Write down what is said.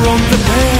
From the pain.